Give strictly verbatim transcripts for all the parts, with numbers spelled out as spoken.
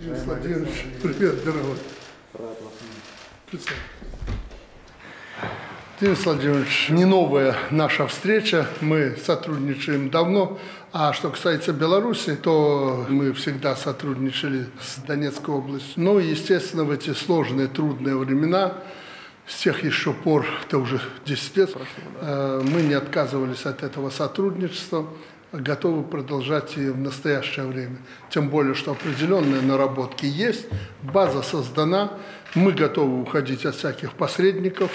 Денис Владимирович, привет, дорогой. Денис Владимирович, не новая наша встреча, мы сотрудничаем давно, а что касается Беларуси, то мы всегда сотрудничали с Донецкой областью. Ну и, естественно, в эти сложные, трудные времена, с тех еще пор, это уже десять лет, мы не отказывались от этого сотрудничества, готовы продолжать и в настоящее время. Тем более, что определенные наработки есть, база создана, мы готовы уходить от всяких посредников.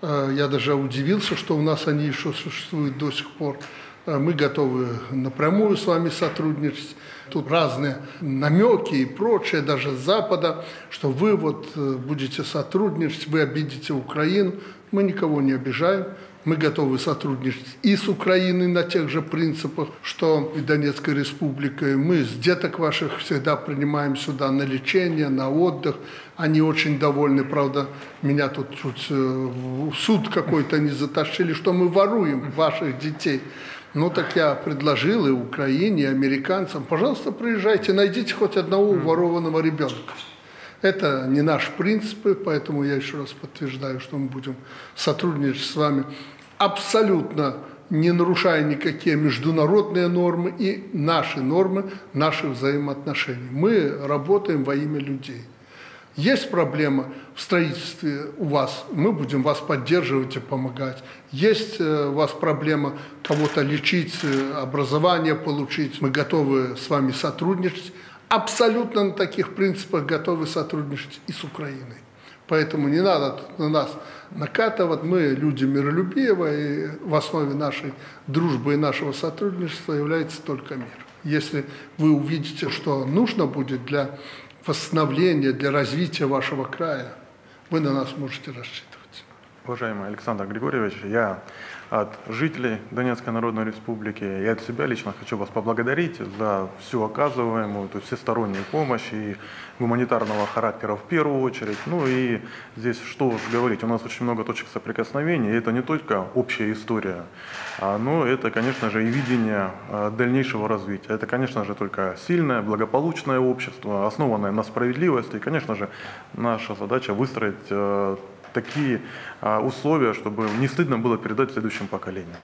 Я даже удивился, что у нас они еще существуют до сих пор. Мы готовы напрямую с вами сотрудничать. Тут разные намеки и прочее, даже с Запада, что вы вот будете сотрудничать, вы обидите Украину. Мы никого не обижаем. Мы готовы сотрудничать и с Украиной на тех же принципах, что и Донецкой Республикой. Мы с деток ваших всегда принимаем сюда на лечение, на отдых. Они очень довольны, правда, меня тут чуть в суд какой-то не затащили, что мы воруем ваших детей. Ну так я предложил и Украине, и американцам, пожалуйста, приезжайте, найдите хоть одного уворованного ребенка. Это не наши принципы, поэтому я еще раз подтверждаю, что мы будем сотрудничать с вами, абсолютно не нарушая никакие международные нормы и наши нормы, наши взаимоотношения. Мы работаем во имя людей. Есть проблема в строительстве у вас, мы будем вас поддерживать и помогать. Есть у вас проблема кого-то лечить, образование получить, мы готовы с вами сотрудничать. Абсолютно на таких принципах готовы сотрудничать и с Украиной. Поэтому не надо на нас накатывать. Мы люди миролюбивые, и в основе нашей дружбы и нашего сотрудничества является только мир. Если вы увидите, что нужно будет для восстановления, для развития вашего края, вы на нас можете рассчитывать. Уважаемый Александр Григорьевич, я от жителей Донецкой Народной Республики и от себя лично хочу вас поблагодарить за всю оказываемую, то есть всестороннюю помощь и гуманитарного характера в первую очередь. Ну и здесь что уж говорить, у нас очень много точек соприкосновения, и это не только общая история, но это, конечно же, и видение дальнейшего развития. Это, конечно же, только сильное, благополучное общество, основанное на справедливости, и, конечно же, наша задача выстроить такие условия, чтобы не стыдно было передать следующим поколениям.